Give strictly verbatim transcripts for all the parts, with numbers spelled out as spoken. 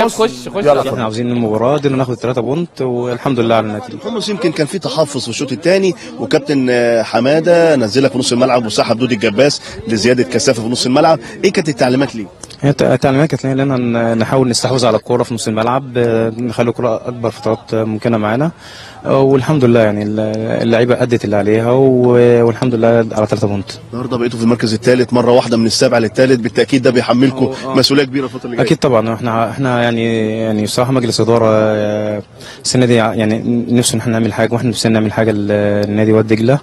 خش خش احنا عاوزين المباراه دي ناخد ثلاثة بونت والحمد لله على النتيجه. حمص يمكن كان في تحفظ في الشوط الثاني وكابتن حماده نزلك في نص الملعب وسحب دودي الجباس لزياده كثافه في نص الملعب، ايه كانت التعليمات ليه؟ هي التعليمات كانت لنا نحاول نستحوذ على الكوره في نص الملعب، نخلي الكوره اكبر فترات ممكنه معانا، والحمد لله يعني اللعيبه ادت اللي عليها والحمد لله على ثلاثة بونت. النهارده بقيتوا في المركز الثالث مره واحده من السابع للثالث، بالتاكيد ده بيحملكم مسؤوليه كبيره الفتره اللي جايه. اكيد طبعا احنا احنا يعني يعني بصراحه مجلس اداره السنه دي يعني نفسه ان احنا نعمل حاجه، واحنا نفسنا نعمل حاجه لنادي وادي دجله،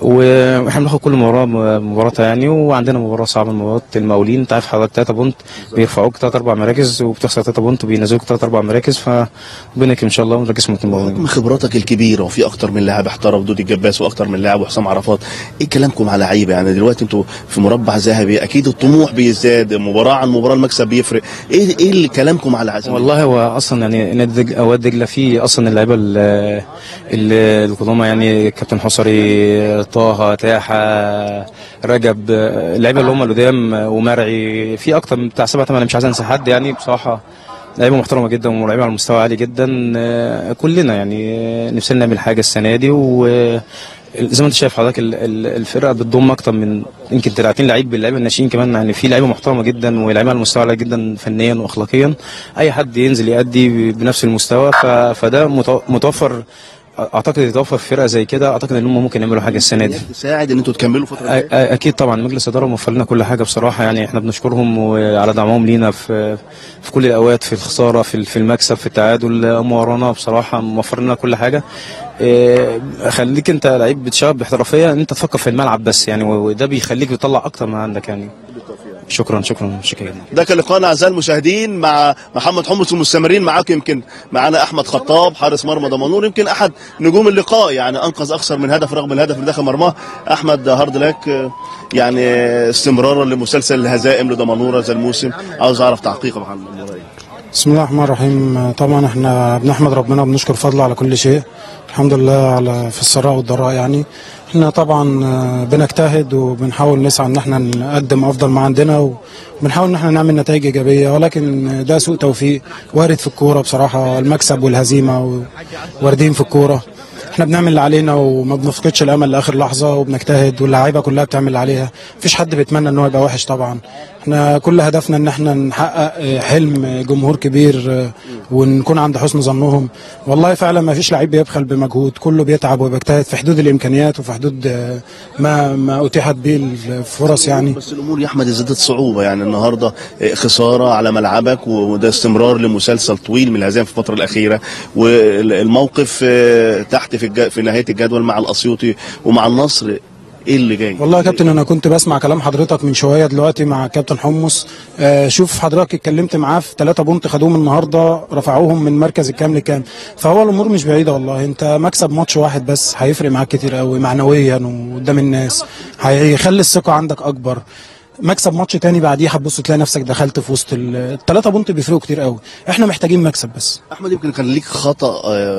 واحنا بناخد كل مباراه مباراتها يعني، وعندنا مباراه صعبه مباراه المقاولين، انت عارف حضرتك ثلاثة بونت بيرفعوك ثلاث اربع مراكز وبتخسر ثلاثة بونت وبينزلوك ثلاث اربع مراكز، فربنا يكرم ان شاء الله ونركز من المقاولين. خبراتك الكبيره وفي اكتر من لاعب احترف، دودي الجباس واكتر من لاعب وحسام عرفات، ايه كلامكم على لعيبه يعني دلوقتي انتوا في مربع ذهبي، اكيد الطموح بيزداد مباراه عن مباراه، المكسب بيفرق، ايه ايه كلامكم على عزيزي؟ والله هو اصلا يعني نادي وادي دجله فيه اصلا اللعيبه القدامى يعني كابتن حصري، طه ياخه، رجب، اللعيبه اللي هم القدام ومرعي، في اكتر من بتاع سبعة ثمانية مش عايز انسى حد يعني، بصراحه لعيبه محترمه جدا ولاعيبه على مستوى عالي جدا، كلنا يعني نفسنا نعمل حاجه السنه دي، وزي ما انت شايف حضرتك الفرقه بتضم اكتر من يمكن ثلاثين لعيب باللعيبه الناشئين كمان، يعني في لعيبه محترمه جدا ولاعيبه على مستوى عالي جدا فنيا واخلاقيا، اي حد ينزل يأدي بنفس المستوى، فده متوفر اعتقد يتوفر في فرقه زي كده، اعتقد ان هم ممكن يعملوا حاجه السنه دي تساعد ان انتوا تكملوا فتره. اكيد طبعا مجلس الاداره موفر لنا كل حاجه بصراحه، يعني احنا بنشكرهم على دعمهم لينا في في كل الاوقات، في الخساره، في في المكسب، في التعادل، هم ورانا بصراحه، موفر لنا كل حاجه. إيه خليك انت لعيب بتشتغل باحترافيه ان انت تفكر في الملعب بس يعني، وده بيخليك بتطلع اكتر ما عندك يعني. شكرا شكرا شكرا. ده كان لقاءنا اعزائي المشاهدين مع محمد حمص، ومستمرين معاكم يمكن معانا احمد خطاب حارس مرمى دمنهور، يمكن احد نجوم اللقاء يعني، انقذ اكثر من هدف رغم الهدف اللي دخل مرماه. احمد هارد لك يعني استمرارا لمسلسل الهزائم لدمنهور هذا الموسم، عاوز اعرف تعقيقه محمد. بسم الله الرحمن الرحيم. طبعا احنا بنحمد ربنا وبنشكر فضله على كل شيء، الحمد لله على في السراء والضراء يعني، احنا طبعا بنجتهد وبنحاول نسعى ان احنا نقدم افضل ما عندنا، وبنحاول ان احنا نعمل نتائج ايجابيه، ولكن ده سوء توفيق وارد في الكوره بصراحه، المكسب والهزيمه واردين في الكوره، احنا بنعمل اللي علينا وما بنفقدش الامل لاخر لحظه وبنجتهد، واللاعيبه كلها بتعمل اللي عليها، مفيش حد بيتمنى ان هو يبقى وحش طبعا، احنا كل هدفنا ان احنا نحقق حلم جمهور كبير ونكون عند حسن ظنهم، والله فعلا ما فيش لعيب بيبخل بمجهود، كله بيتعب وبيجتهد في حدود الامكانيات وفي حدود ما ما اتيحت به الفرص يعني. بس الامور يا احمد زادت صعوبه يعني، النهارده خساره على ملعبك وده استمرار لمسلسل طويل من الهزائم في الفتره الاخيره، والموقف تحت في الج... في نهايه الجدول مع الأسيوطي ومع النصر، ايه اللي جاي؟ والله يا كابتن انا كنت بسمع كلام حضرتك من شويه دلوقتي مع كابتن حمص، آه شوف حضرتك اتكلمت معاه في ثلاثة بونت خدوهم النهارده، رفعوهم من مركز الكام لكام، فهو الامور مش بعيده والله، انت مكسب ماتش واحد بس هيفرق معاك كتير قوي معنويا وقدام الناس، هيخلي الثقه عندك اكبر، مكسب ماتش تاني بعديه هتبص تلاقي نفسك دخلت في وسط الثلاثة بونت، بيفرقوا كتير قوي، احنا محتاجين مكسب بس. احمد يمكن كان ليك خطأ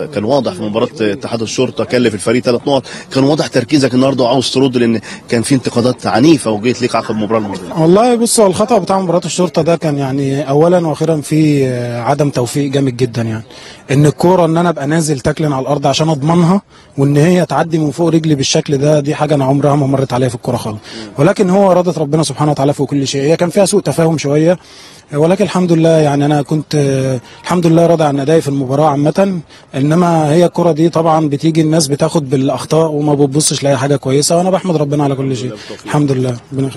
كان واضح في مباراة اتحاد الشرطة، كلف الفريق ثلاث نقط، كان واضح تركيزك النهارده وعاوز ترد لان كان في انتقادات عنيفة وجيت ليك عقب المباراة الماضية. والله بص هو الخطأ بتاع مباراة الشرطة ده كان يعني أولا وأخيرا في عدم توفيق جامد جدا يعني، إن الكورة إن أنا أبقى نازل تاكلن على الأرض عشان أضمنها وإن هي تعدي من فوق رجلي بالشكل ده، دي حاجة أنا عمرها ما مرت عليا في الكورة خالص، ولكن هو إرادة ربنا سبحانه تعالى فوق كل شيء، هي كان فيها سوء تفاهم شويه، ولكن الحمد لله يعني انا كنت الحمد لله راضي عن ادائي في المباراه عامه، انما هي الكره دي طبعا بتيجي الناس بتاخد بالاخطاء وما بتبصش لاي حاجه كويسه، وانا بحمد ربنا على كل شيء الحمد لله.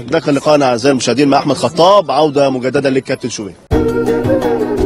ده كان لقاءنا اعزائي المشاهدين مع احمد خطاب، عوده مجددا للكابتن شوبير.